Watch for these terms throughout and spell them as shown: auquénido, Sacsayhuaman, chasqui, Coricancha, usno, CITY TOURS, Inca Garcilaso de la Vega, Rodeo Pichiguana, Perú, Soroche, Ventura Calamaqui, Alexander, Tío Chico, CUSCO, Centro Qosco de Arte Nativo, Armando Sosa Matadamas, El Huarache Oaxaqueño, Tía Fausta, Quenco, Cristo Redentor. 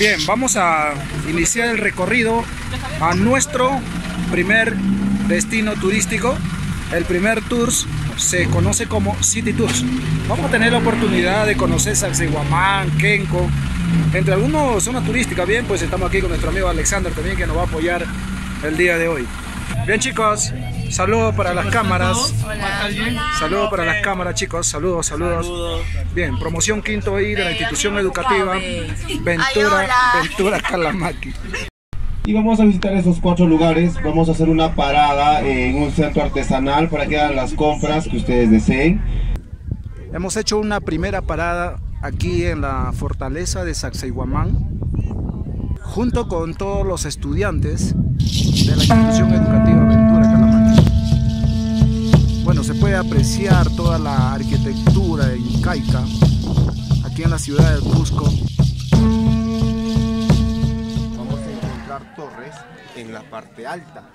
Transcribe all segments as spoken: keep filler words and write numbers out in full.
Bien, vamos a iniciar el recorrido a nuestro primer destino turístico. El primer tours se conoce como City Tours. Vamos a tener la oportunidad de conocer Sacsayhuaman, Quenco, entre algunas zonas turísticas. Bien, pues estamos aquí con nuestro amigo Alexander también, que nos va a apoyar el día de hoy. Bien, chicos, saludos para las cámaras. Saludos para las cámaras, chicos. Saludos, saludos. Bien, promoción quinto I de la institución educativa Ventura, Ventura Calamaqui. Y vamos a visitar esos cuatro lugares. Vamos a hacer una parada en un centro artesanal para que hagan las compras que ustedes deseen. Hemos hecho una primera parada aquí en la fortaleza de Sacsayhuaman, junto con todos los estudiantes de la institución educativa Ventura Calamaqui. Bueno, se puede apreciar toda la arquitectura incaica aquí en la ciudad del Cusco. Torres en la parte alta,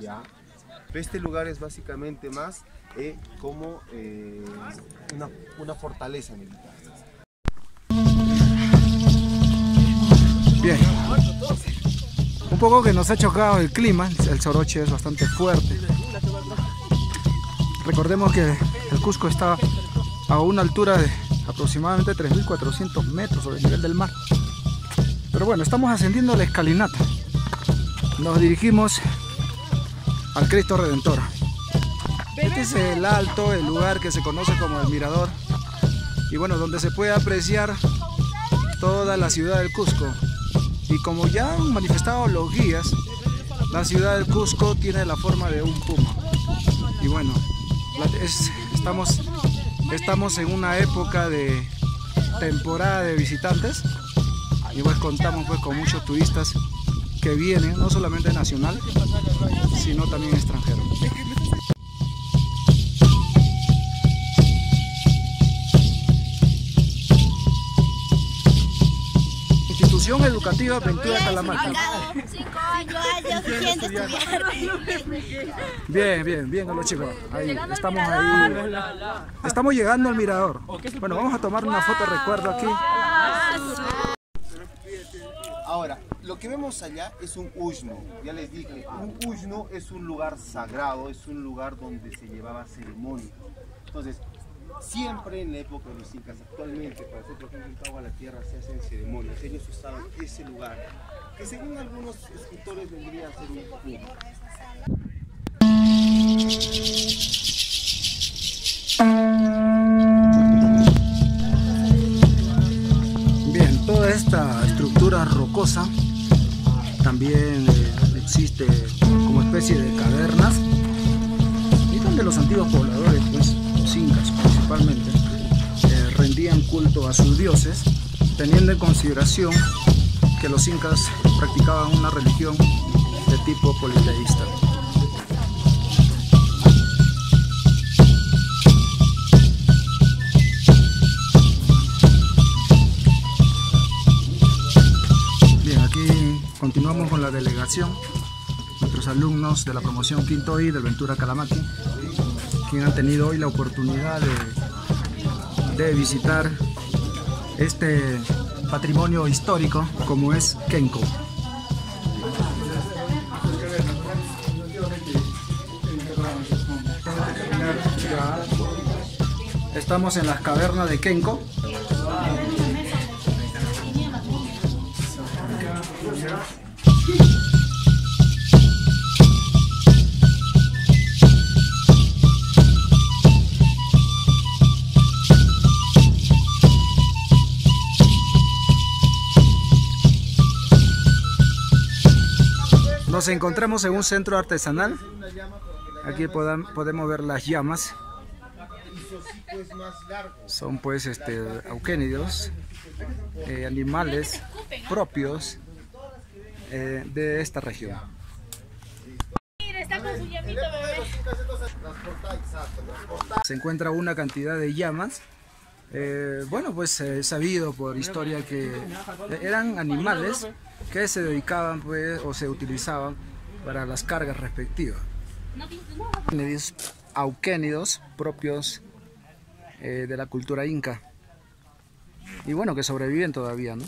¿ya? Este lugar es básicamente más eh, como eh, una, una fortaleza militar. Bien, un poco que nos ha chocado el clima, el Soroche es bastante fuerte. Recordemos que el Cusco está a una altura de aproximadamente tres mil cuatrocientos metros sobre el nivel del mar. Pero bueno, estamos ascendiendo la escalinata. Nos dirigimos al Cristo Redentor. Este es el alto, el lugar que se conoce como el mirador. Y bueno, donde se puede apreciar toda la ciudad del Cusco. Y como ya han manifestado los guías, la ciudad del Cusco tiene la forma de un puma. Y bueno, es, estamos, estamos en una época de temporada de visitantes. Y pues contamos pues con muchos turistas que vienen, no solamente nacional, sino también extranjeros. Institución Educativa Ventura Calamaqui. Bien, bien, bien a los chicos. Ahí, estamos ahí. Estamos llegando al mirador. Bueno, vamos a tomar una foto de recuerdo aquí. Ahora, lo que vemos allá es un usno, ya les dije, un usno es un lugar sagrado, es un lugar donde se llevaba ceremonia. Entonces, siempre en la época de los incas, actualmente, para hacer lo que en Cabo a la tierra se hacen ceremonias, ellos usaban ese lugar, que según algunos escritores vendría a ser un puma. Esta estructura rocosa también eh, existe como especie de cavernas y donde los antiguos pobladores, pues, los incas principalmente, eh, rendían culto a sus dioses, teniendo en consideración que los incas practicaban una religión de tipo politeísta. Continuamos con la delegación, nuestros alumnos de la promoción quinto I de Ventura Calamaqui, quien han tenido hoy la oportunidad de, de visitar este patrimonio histórico como es Quenco. Estamos en las cavernas de Quenco. Nos encontramos en un centro artesanal. Aquí podan, podemos ver las llamas. Son pues este, auquénidos, eh, animales propios eh, de esta región. Se encuentra una cantidad de llamas. Eh, bueno, pues eh, sabido por historia que eran animales que se dedicaban pues o se utilizaban para las cargas respectivas. Auquénidos propios eh, de la cultura inca y bueno que sobreviven todavía, ¿no?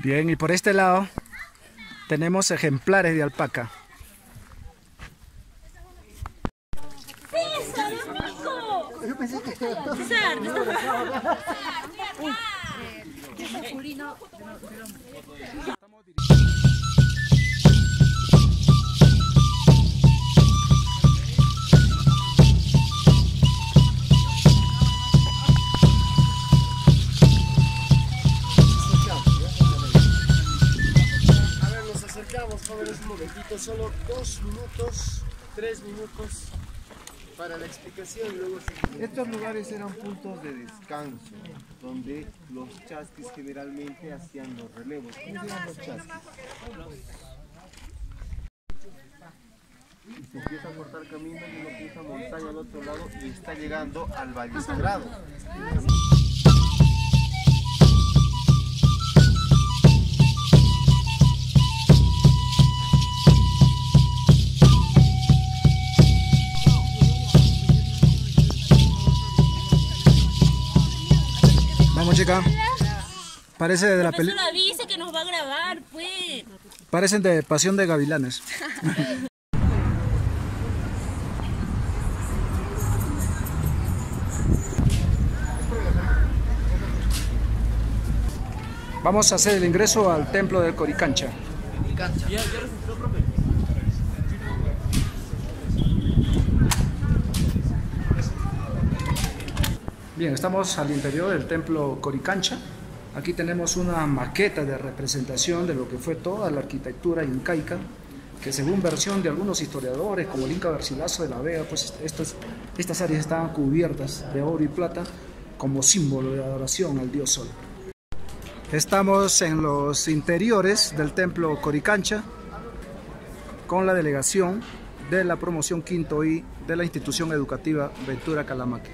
Bien, y por este lado tenemos ejemplares de alpaca. ¡César, amigo! Yo pensé que estaba... ¡César! Jóvenes, un momentito, solo dos minutos, tres minutos para la explicación. Luego se... Estos lugares eran puntos de descanso, donde los chasquis generalmente hacían los relevos. ¿Cómo se llaman los chasquis? Y se empieza a cortar camino y uno empieza a montar al otro lado y está llegando al Valle Sagrado. Chica, parece de la película. Dice que nos va a grabar, pues. Parecen de Pasión de Gavilanes. Vamos a hacer el ingreso al templo del Coricancha. Bien, estamos al interior del templo Coricancha. Aquí tenemos una maqueta de representación de lo que fue toda la arquitectura incaica, que según versión de algunos historiadores, como el Inca Garcilaso de la Vega, pues estos, estas áreas estaban cubiertas de oro y plata como símbolo de adoración al dios Sol. Estamos en los interiores del templo Coricancha con la delegación de la promoción quinto I de la institución educativa Ventura Calamaqui.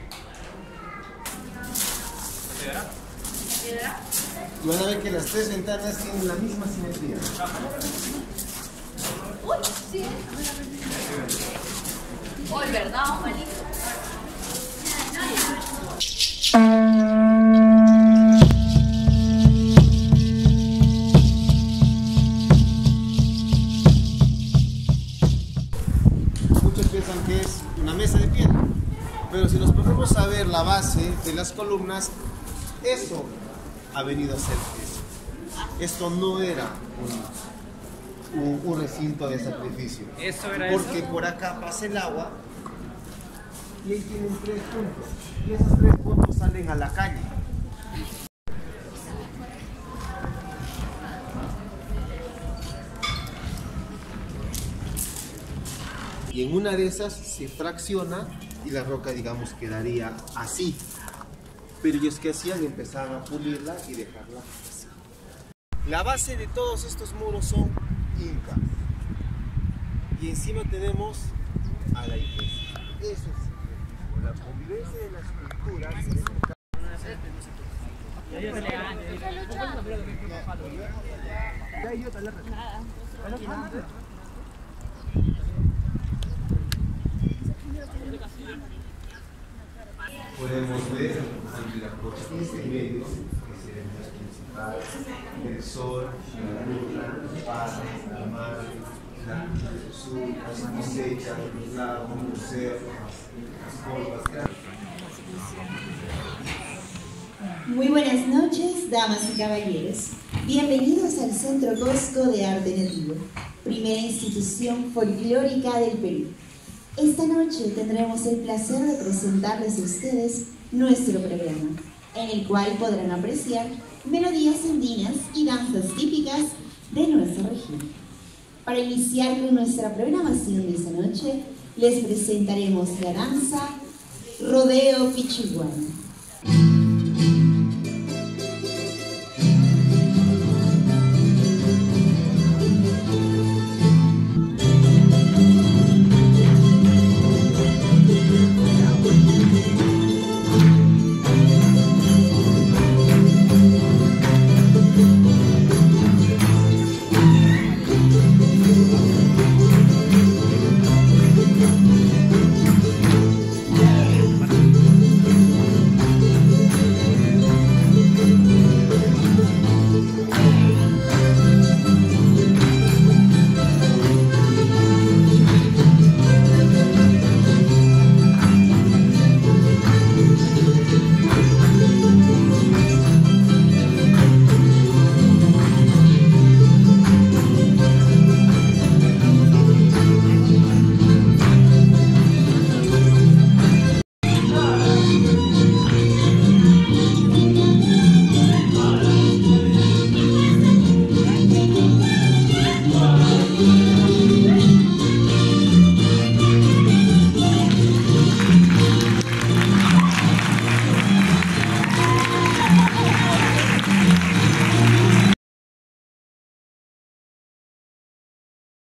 Y van a ver que las tres ventanas tienen la misma simetría. Uy, sí. Hoy, ¿verdad? Muchos piensan que es una mesa de piedra, pero si nos ponemos a ver la base de las columnas, eso ha venido a ser eso. Esto no era un, un, un recinto de sacrificio. ¿Eso era porque eso? Por acá pasa el agua y ahí tienen tres puntos. Y esos tres puntos salen a la calle. Y en una de esas se fracciona y la roca, digamos, quedaría así. Pero ellos que hacían, empezaban a pulirla y dejarla así. La base de todos estos muros son incas. Y encima tenemos a la iglesia. Eso es la convivencia de las culturas. Podemos ver ante la corteza y medios que serán los principales, el sol, la luna, la paz, la madre, la luz, las cosechas, los lagos, los museos, las curvas. Muy buenas noches, damas y caballeros. Bienvenidos al Centro Qosco de Arte Nativo, primera institución folclórica del Perú. Esta noche tendremos el placer de presentarles a ustedes nuestro programa, en el cual podrán apreciar melodías andinas y danzas típicas de nuestra región. Para iniciar con nuestra programación de esta noche, les presentaremos la danza Rodeo Pichiguana,